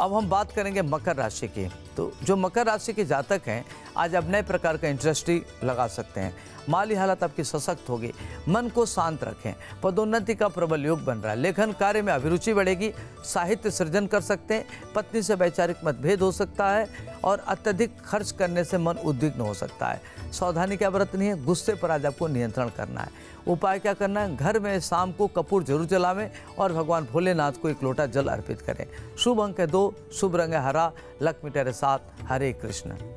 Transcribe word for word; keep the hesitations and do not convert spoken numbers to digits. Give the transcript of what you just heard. अब हम बात करेंगे मकर राशि की। तो जो मकर राशि के जातक हैं आज अब नए प्रकार का इंटरेस्टी लगा सकते हैं। माली हालत आपकी सशक्त होगी। मन को शांत रखें। पदोन्नति का प्रबल योग बन रहा है। लेखन कार्य में अभिरुचि बढ़ेगी। साहित्य सृजन कर सकते हैं। पत्नी से वैचारिक मतभेद हो सकता है और अत्यधिक खर्च करने से मन उद्विग्न हो सकता है। सावधानी क्या बरतनी है? गुस्से पर आज आपको नियंत्रण करना है। उपाय क्या करना है? घर में शाम को कपूर जरूर जलावें और भगवान भोलेनाथ को एक लोटा जल अर्पित करें। शुभ अंक है दो, शुभ रंग है हरा। लक्ष्मी तेरे साथ। हरे कृष्ण।